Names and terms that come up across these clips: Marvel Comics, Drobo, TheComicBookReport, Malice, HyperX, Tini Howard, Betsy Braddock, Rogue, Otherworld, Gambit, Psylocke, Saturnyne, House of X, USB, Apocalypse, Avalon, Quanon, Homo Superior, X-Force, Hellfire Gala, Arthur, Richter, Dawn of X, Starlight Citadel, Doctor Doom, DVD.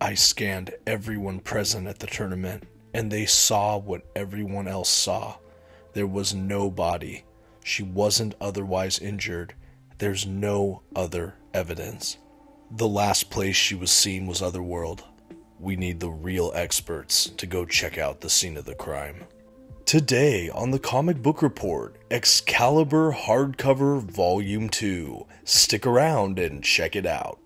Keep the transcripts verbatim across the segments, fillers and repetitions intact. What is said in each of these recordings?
I scanned everyone present at the tournament, and they saw what everyone else saw. There was no body. She wasn't otherwise injured. There's no other evidence. The last place she was seen was Otherworld. We need the real experts to go check out the scene of the crime. Today on the Comic Book Report, Excalibur Hardcover Volume two. Stick around and check it out.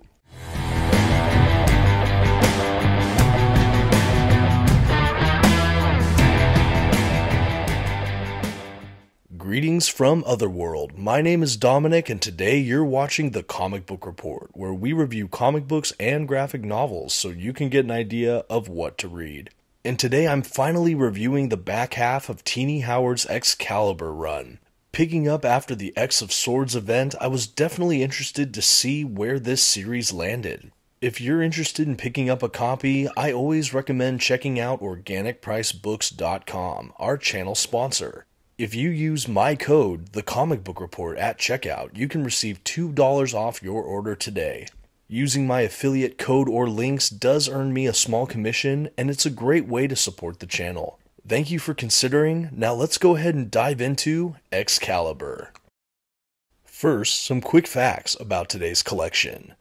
Greetings from Otherworld. My name is Dominic, and today you're watching the Comic Book Report, where we review comic books and graphic novels so you can get an idea of what to read. And today I'm finally reviewing the back half of Tini Howard's Excalibur run. Picking up after the X of Swords event, I was definitely interested to see where this series landed. If you're interested in picking up a copy, I always recommend checking out organic priced books dot com, our channel sponsor. If you use my code, the Comic Book Report, at checkout, you can receive two dollars off your order today. Using my affiliate code or links does earn me a small commission, and it's a great way to support the channel. Thank you for considering. Now let's go ahead and dive into Excalibur. First, some quick facts about today's collection.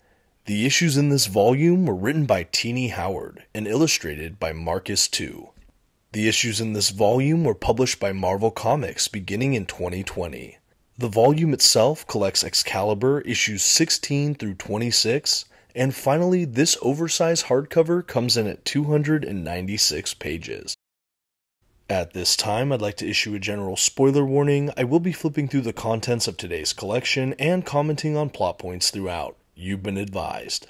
The issues in this volume were written by Tini Howard and illustrated by Marcus To. The issues in this volume were published by Marvel Comics beginning in twenty twenty. The volume itself collects Excalibur issues sixteen through twenty-six, and finally this oversized hardcover comes in at two hundred ninety-six pages. At this time, I'd like to issue a general spoiler warning. I will be flipping through the contents of today's collection and commenting on plot points throughout. You've been advised.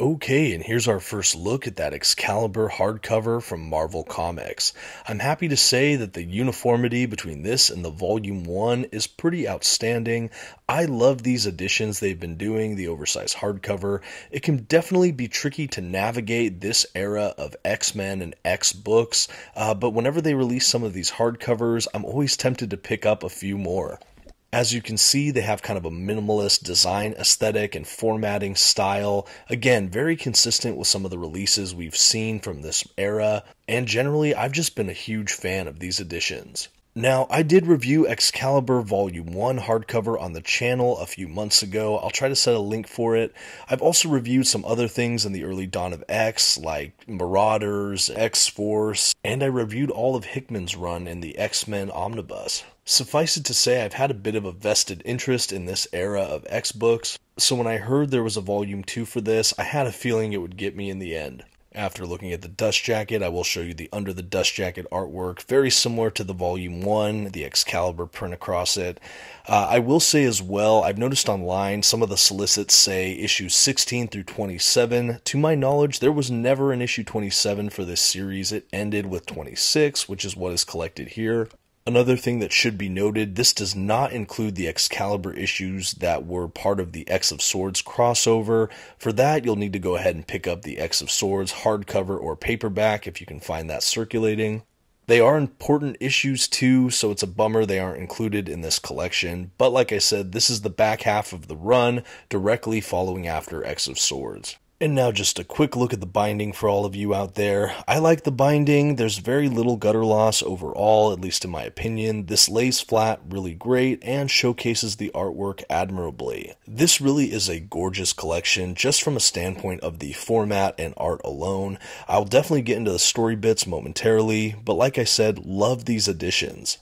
Okay, and here's our first look at that Excalibur hardcover from Marvel Comics. I'm happy to say that the uniformity between this and the Volume one is pretty outstanding. I love these editions they've been doing, the oversized hardcover. It can definitely be tricky to navigate this era of X-Men and X-Books, uh, but whenever they release some of these hardcovers, I'm always tempted to pick up a few more. As you can see, they have kind of a minimalist design aesthetic and formatting style. Again, very consistent with some of the releases we've seen from this era. And generally, I've just been a huge fan of these editions. Now, I did review Excalibur Volume one hardcover on the channel a few months ago. I'll try to set a link for it. I've also reviewed some other things in the early Dawn of X, like Marauders, X-Force, and I reviewed all of Hickman's run in the X-Men Omnibus. Suffice it to say, I've had a bit of a vested interest in this era of X-Books, so when I heard there was a Volume two for this, I had a feeling it would get me in the end. After looking at the dust jacket, I will show you the under the dust jacket artwork, very similar to the Volume one, the Excalibur print across it. Uh, I will say as well, I've noticed online some of the solicits say issues sixteen through twenty-seven. To my knowledge, there was never an issue twenty-seven for this series. It ended with twenty-six, which is what is collected here. Another thing that should be noted, this does not include the Excalibur issues that were part of the X of Swords crossover. For that, you'll need to go ahead and pick up the X of Swords hardcover or paperback if you can find that circulating. They are important issues too, so it's a bummer they aren't included in this collection. But like I said, this is the back half of the run, directly following after X of Swords. And now just a quick look at the binding for all of you out there. I like the binding. There's very little gutter loss overall, at least in my opinion. This lays flat really great and showcases the artwork admirably. This really is a gorgeous collection just from a standpoint of the format and art alone. I'll definitely get into the story bits momentarily, but like I said, love these editions.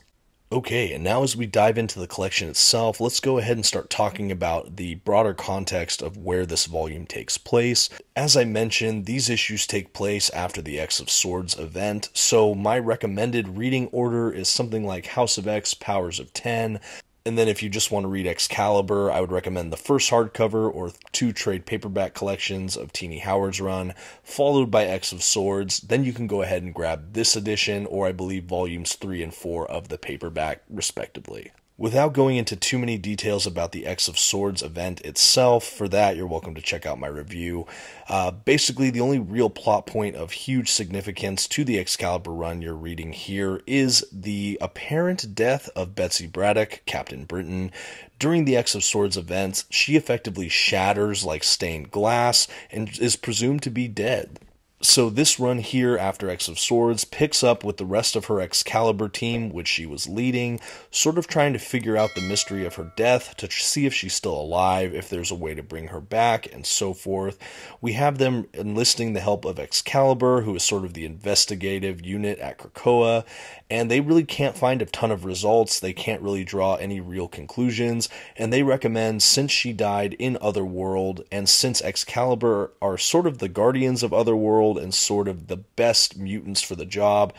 Okay, and now as we dive into the collection itself, let's go ahead and start talking about the broader context of where this volume takes place. As I mentioned, these issues take place after the X of Swords event, so my recommended reading order is something like House of X, Powers of ten, and then if you just want to read Excalibur, I would recommend the first hardcover or two trade paperback collections of Tini Howard's run, followed by X of Swords. Then you can go ahead and grab this edition, or I believe volumes three and four of the paperback, respectively. Without going into too many details about the X of Swords event itself, for that you're welcome to check out my review. Uh, basically, the only real plot point of huge significance to the Excalibur run you're reading here is the apparent death of Betsy Braddock, Captain Britain. During the X of Swords events, she effectively shatters like stained glass and is presumed to be dead. So this run here after X of Swords picks up with the rest of her Excalibur team, which she was leading, sort of trying to figure out the mystery of her death to see if she's still alive, if there's a way to bring her back, and so forth. We have them enlisting the help of Excalibur, who is sort of the investigative unit at Krakoa, and they really can't find a ton of results. They can't really draw any real conclusions, and they recommend, since she died in Otherworld, and since Excalibur are sort of the guardians of Otherworld, and sort of the best mutants for the job,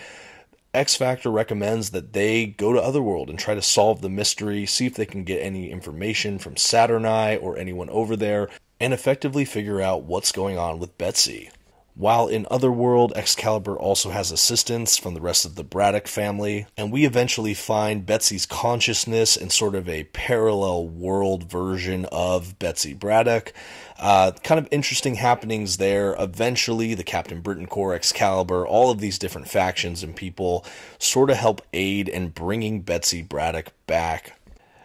X-Factor recommends that they go to Otherworld and try to solve the mystery, see if they can get any information from Saturnyne or anyone over there, and effectively figure out what's going on with Betsy. While in Otherworld, Excalibur also has assistance from the rest of the Braddock family, and we eventually find Betsy's consciousness in sort of a parallel world version of Betsy Braddock. Uh, kind of interesting happenings there. Eventually, the Captain Britain Corps, Excalibur, all of these different factions and people sort of help aid in bringing Betsy Braddock back.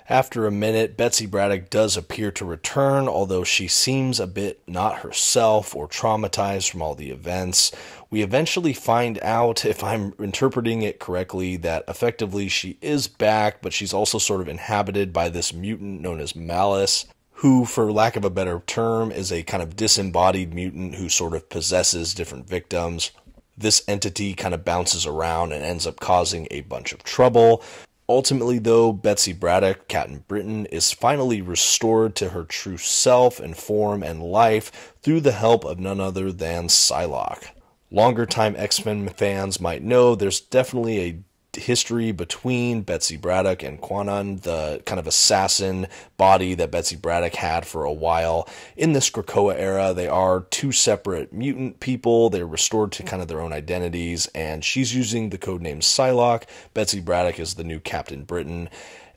After a minute, Betsy Braddock does appear to return, although she seems a bit not herself or traumatized from all the events. We eventually find out, if I'm interpreting it correctly, that effectively she is back, but she's also sort of inhabited by this mutant known as Malice, who, for lack of a better term, is a kind of disembodied mutant who sort of possesses different victims. This entity kind of bounces around and ends up causing a bunch of trouble. Ultimately, though, Betsy Braddock, Captain Britain, is finally restored to her true self and form and life through the help of none other than Psylocke. Longer-time X-Men fans might know there's definitely a history between Betsy Braddock and Quanon, the kind of assassin body that Betsy Braddock had for a while. In this Krakoa era, they are two separate mutant people. They're restored to kind of their own identities, and she's using the codename Psylocke. Betsy Braddock is the new Captain Britain.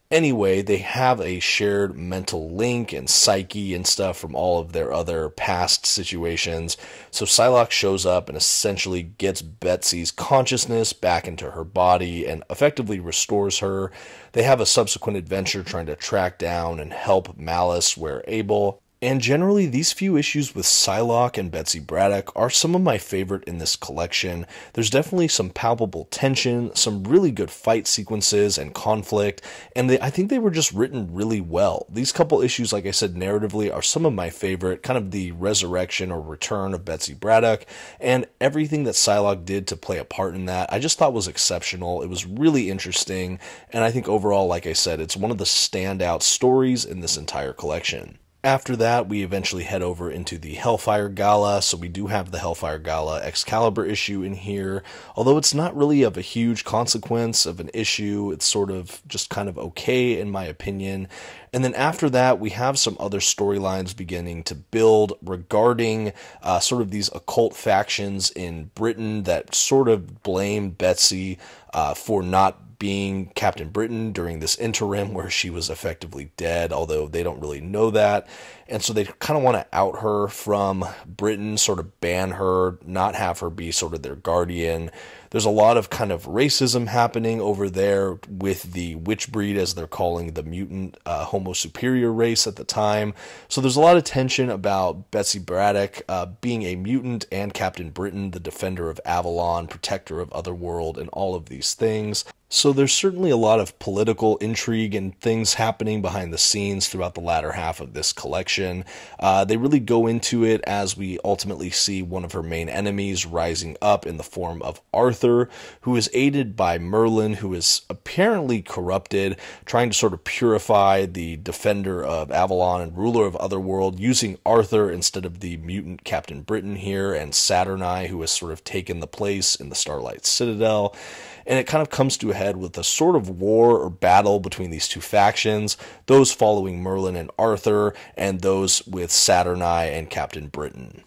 Anyway, they have a shared mental link and psyche and stuff from all of their other past situations. So Psylocke shows up and essentially gets Betsy's consciousness back into her body and effectively restores her. They have a subsequent adventure trying to track down and help Malice where able. And generally, these few issues with Psylocke and Betsy Braddock are some of my favorite in this collection. There's definitely some palpable tension, some really good fight sequences and conflict, and they, I think they were just written really well. These couple issues, like I said, narratively are some of my favorite, kind of the resurrection or return of Betsy Braddock, and everything that Psylocke did to play a part in that I just thought was exceptional. It was really interesting, and I think overall, like I said, it's one of the standout stories in this entire collection. After that, we eventually head over into the Hellfire Gala, so we do have the Hellfire Gala Excalibur issue in here, although it's not really of a huge consequence of an issue. It's sort of just kind of okay, in my opinion. And then after that, we have some other storylines beginning to build regarding uh, sort of these occult factions in Britain that sort of blame Betsy uh, for not being Captain Britain during this interim where she was effectively dead, although they don't really know that. And so they kind of want to out her from Britain, sort of ban her, not have her be sort of their guardian. There's a lot of kind of racism happening over there with the witch breed, as they're calling the mutant uh, homo superior race at the time. So there's a lot of tension about Betsy Braddock uh, being a mutant and Captain Britain, the defender of Avalon, protector of Otherworld, and all of these things. So there's certainly a lot of political intrigue and things happening behind the scenes throughout the latter half of this collection. Uh, they really go into it as we ultimately see one of her main enemies rising up in the form of Arthur, who is aided by Merlin, who is apparently corrupted, trying to sort of purify the defender of Avalon and ruler of Otherworld, using Arthur instead of the mutant Captain Britain here, and Saturnyne, who has sort of taken the place in the Starlight Citadel. And it kind of comes to a head with a sort of war or battle between these two factions, those following Merlin and Arthur, and those with Saturnyne and Captain Britain.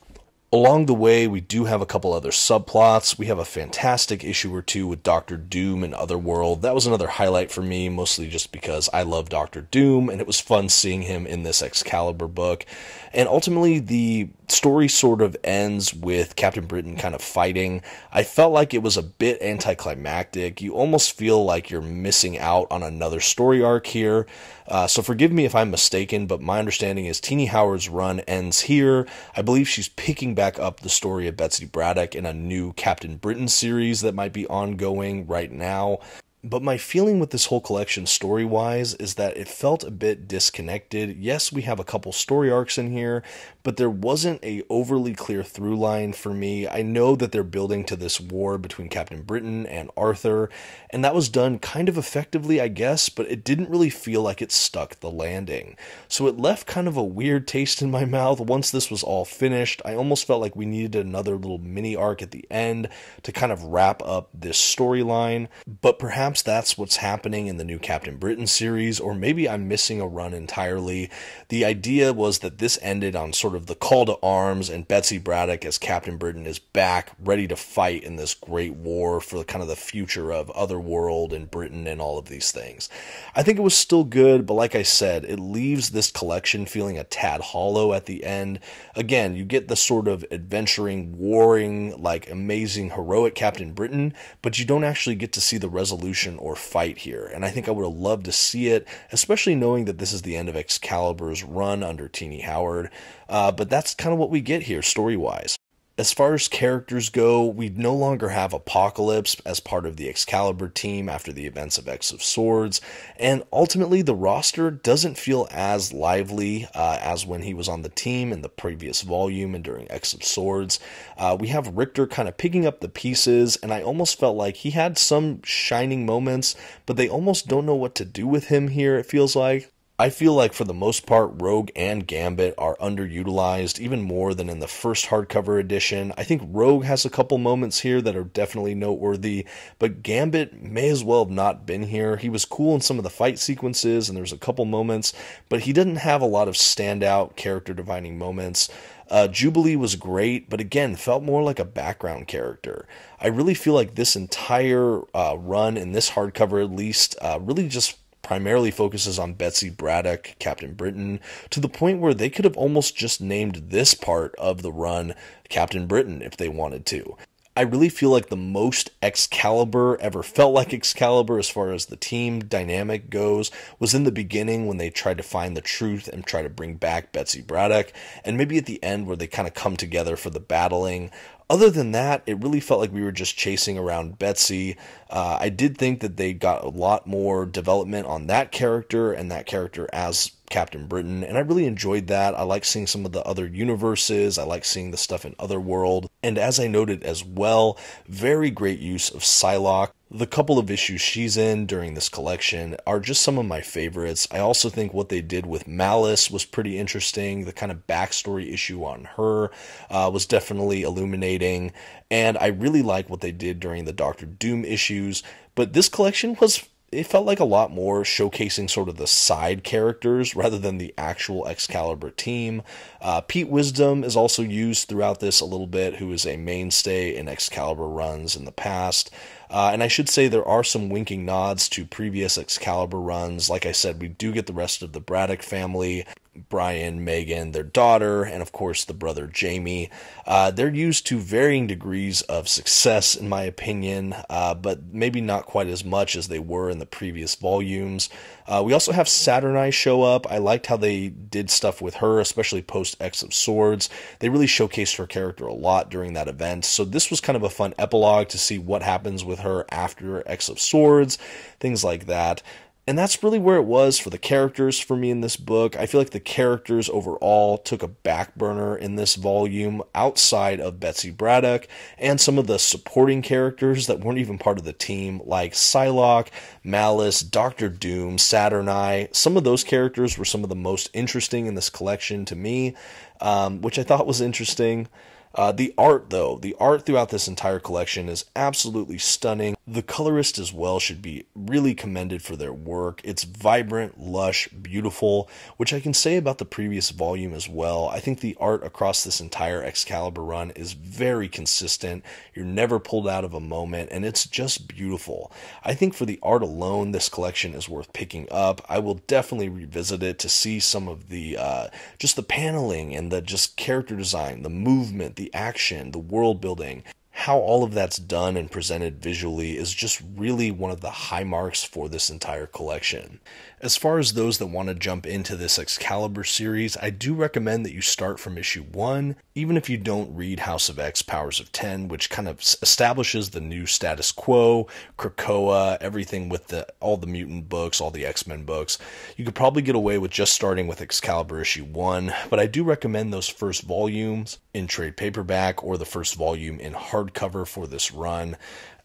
Along the way, we do have a couple other subplots. We have a fantastic issue or two with Doctor Doom and Otherworld. That was another highlight for me, mostly just because I love Doctor Doom, and it was fun seeing him in this Excalibur book. And ultimately, the story sort of ends with Captain Britain kind of fighting. I felt like it was a bit anticlimactic. You almost feel like you're missing out on another story arc here. Uh, so forgive me if I'm mistaken, but my understanding is Tini Howard's run ends here. I believe she's picking back up the story of Betsy Braddock in a new Captain Britain series that might be ongoing right now. But my feeling with this whole collection story-wise is that it felt a bit disconnected. Yes, we have a couple story arcs in here, but there wasn't a overly clear through line for me. I know that they're building to this war between Captain Britain and Arthur, and that was done kind of effectively, I guess, but it didn't really feel like it stuck the landing. So it left kind of a weird taste in my mouth once this was all finished. I almost felt like we needed another little mini arc at the end to kind of wrap up this storyline, but perhaps Perhaps that's what's happening in the new Captain Britain series, or maybe I'm missing a run entirely. The idea was that this ended on sort of the call to arms, and Betsy Braddock as Captain Britain is back, ready to fight in this great war for the kind of the future of Otherworld and Britain and all of these things. I think it was still good, but like I said, it leaves this collection feeling a tad hollow at the end. Again, you get the sort of adventuring, warring, like amazing, heroic Captain Britain, but you don't actually get to see the resolution or fight here, and I think I would have loved to see it, especially knowing that this is the end of Excalibur's run under Tini Howard, uh, but that's kind of what we get here story-wise. As far as characters go, we no longer have Apocalypse as part of the Excalibur team after the events of X of Swords, and ultimately the roster doesn't feel as lively uh, as when he was on the team in the previous volume and during X of Swords. Uh, we have Richter kind of picking up the pieces, and I almost felt like he had some shining moments, but they almost don't know what to do with him here, it feels like. I feel like for the most part, Rogue and Gambit are underutilized even more than in the first hardcover edition. I think Rogue has a couple moments here that are definitely noteworthy, but Gambit may as well have not been here. He was cool in some of the fight sequences, and there's a couple moments, but he didn't have a lot of standout character-defining moments. Uh, Jubilee was great, but again, felt more like a background character. I really feel like this entire uh, run, in this hardcover at least, uh, really just primarily focuses on Betsy Braddock, Captain Britain, to the point where they could have almost just named this part of the run Captain Britain if they wanted to. I really feel like the most Excalibur ever felt like Excalibur as far as the team dynamic goes was in the beginning when they tried to find the truth and try to bring back Betsy Braddock, and maybe at the end where they kind of come together for the battling. Other than that, it really felt like we were just chasing around Betsy. Uh, I did think that they got a lot more development on that character and that character as Captain Britain, and I really enjoyed that. I like seeing some of the other universes. I like seeing the stuff in Otherworld. And as I noted as well, very great use of Psylocke. The couple of issues she's in during this collection are just some of my favorites. I also think what they did with Malice was pretty interesting. The kind of backstory issue on her uh, was definitely illuminating. And I really like what they did during the Doctor Doom issues. But this collection was, it felt like a lot more showcasing sort of the side characters rather than the actual Excalibur team. Uh, Pete Wisdom is also used throughout this a little bit, who is a mainstay in Excalibur runs in the past. Uh, and I should say there are some winking nods to previous Excalibur runs. Like I said, we do get the rest of the Braddock family. Brian, Megan, their daughter, and of course the brother Jamie. Uh, they're used to varying degrees of success, in my opinion, uh, but maybe not quite as much as they were in the previous volumes. Uh, we also have Saturnyne show up. I liked how they did stuff with her, especially post X of Swords. They really showcased her character a lot during that event, so this was kind of a fun epilogue to see what happens with her after X of Swords, things like that. And that's really where it was for the characters for me in this book. I feel like the characters overall took a back burner in this volume outside of Betsy Braddock and some of the supporting characters that weren't even part of the team, like Psylocke, Malice, Doctor Doom, Saturnyne. Some of those characters were some of the most interesting in this collection to me, um, which I thought was interesting. Uh, the art, though, the art throughout this entire collection is absolutely stunning. The colorist as well should be really commended for their work. It's vibrant, lush, beautiful, which I can say about the previous volume as well. I think the art across this entire Excalibur run is very consistent. You're never pulled out of a moment, and it's just beautiful. I think for the art alone, this collection is worth picking up. I will definitely revisit it to see some of the, uh, just the paneling and the just character design, the movement, the action, the world building. How all of that's done and presented visually is just really one of the high marks for this entire collection. As far as those that want to jump into this Excalibur series, I do recommend that you start from issue one, even if you don't read House of X, Powers of ten, which kind of establishes the new status quo, Krakoa, everything with the all the mutant books, all the X-Men books. You could probably get away with just starting with Excalibur issue one, but I do recommend those first volumes in trade paperback or the first volume in hardcover for this run.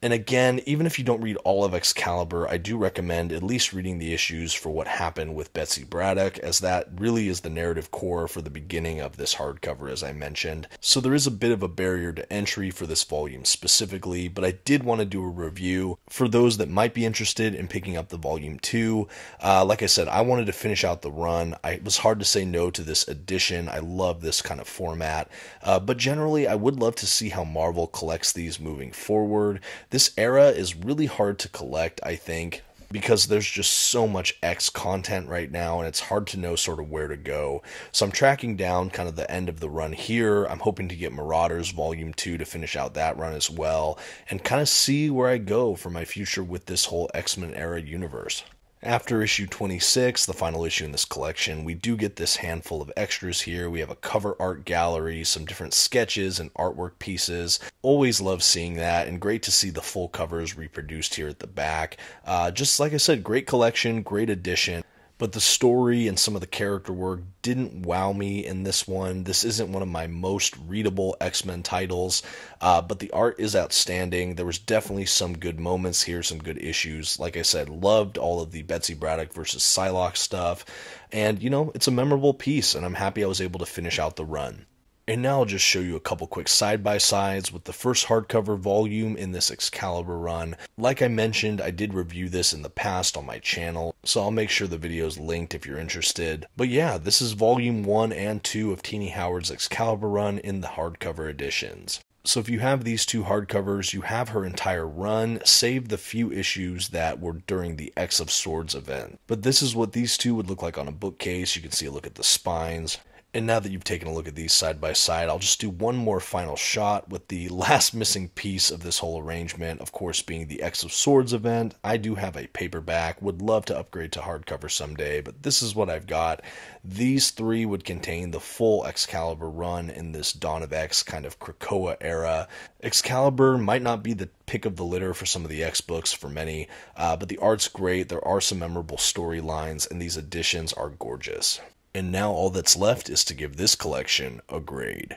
And again, even if you don't read all of Excalibur, I do recommend at least reading the issues for what happened with Betsy Braddock, as that really is the narrative core for the beginning of this hardcover, as I mentioned. So there is a bit of a barrier to entry for this volume specifically, but I did want to do a review for those that might be interested in picking up the volume two. Uh, like I said, I wanted to finish out the run. I, it was hard to say no to this edition. I love this kind of format, uh, but generally I would love to see how Marvel collects these moving forward. This era is really hard to collect, I think, because there's just so much X content right now, and it's hard to know sort of where to go. So I'm tracking down kind of the end of the run here. I'm hoping to get Marauders Volume two to finish out that run as well, and kind of see where I go for my future with this whole X-Men era universe. After issue twenty-six, the final issue in this collection, we do get this handful of extras here. We have a cover art gallery, some different sketches and artwork pieces. Always love seeing that, and great to see the full covers reproduced here at the back. Uh, just like I said, great collection, great edition. But the story and some of the character work didn't wow me in this one. This isn't one of my most readable X-Men titles, uh, but the art is outstanding. There was definitely some good moments here, some good issues. Like I said, loved all of the Betsy Braddock versus Psylocke stuff. And, you know, it's a memorable piece, and I'm happy I was able to finish out the run. And now I'll just show you a couple quick side-by-sides with the first hardcover volume in this Excalibur run. Like I mentioned, I did review this in the past on my channel, so I'll make sure the video is linked if you're interested. But yeah, this is volume one and two of Tini Howard's Excalibur run in the hardcover editions. So if you have these two hardcovers, you have her entire run, save the few issues that were during the X of Swords event. But this is what these two would look like on a bookcase. You can see a look at the spines. And now that you've taken a look at these side by side, I'll just do one more final shot with the last missing piece of this whole arrangement, of course being the X of Swords event. I do have a paperback, would love to upgrade to hardcover someday, but this is what I've got. These three would contain the full Excalibur run in this Dawn of X kind of Krakoa era. Excalibur might not be the pick of the litter for some of the X-Books for many, uh, but the art's great, there are some memorable storylines, and these editions are gorgeous. And now all that's left is to give this collection a grade.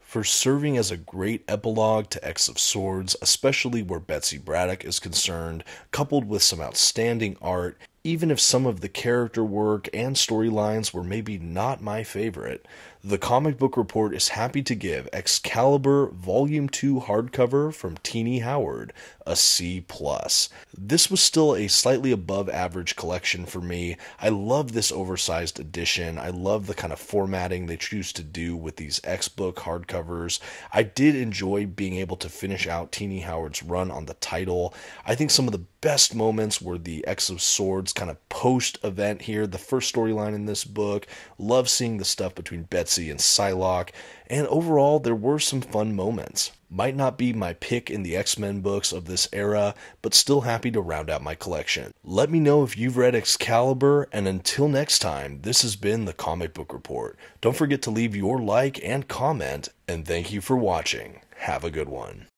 For serving as a great epilogue to X of Swords, especially where Betsy Braddock is concerned, coupled with some outstanding art, even if some of the character work and storylines were maybe not my favorite, the Comic Book Report is happy to give Excalibur Volume two Hardcover from Tini Howard a C plus. This was still a slightly above average collection for me. I love this oversized edition. I love the kind of formatting they choose to do with these X-Book hardcovers. I did enjoy being able to finish out Tini Howard's run on the title. I think some of the best moments were the X of Swords kind of post-event here, the first storyline in this book. Love seeing the stuff between Betsy and Psylocke, and overall there were some fun moments. Might not be my pick in the X-Men books of this era, but still happy to round out my collection. Let me know if you've read Excalibur, and until next time, this has been the Comic Book Report. Don't forget to leave your like and comment, and thank you for watching. Have a good one.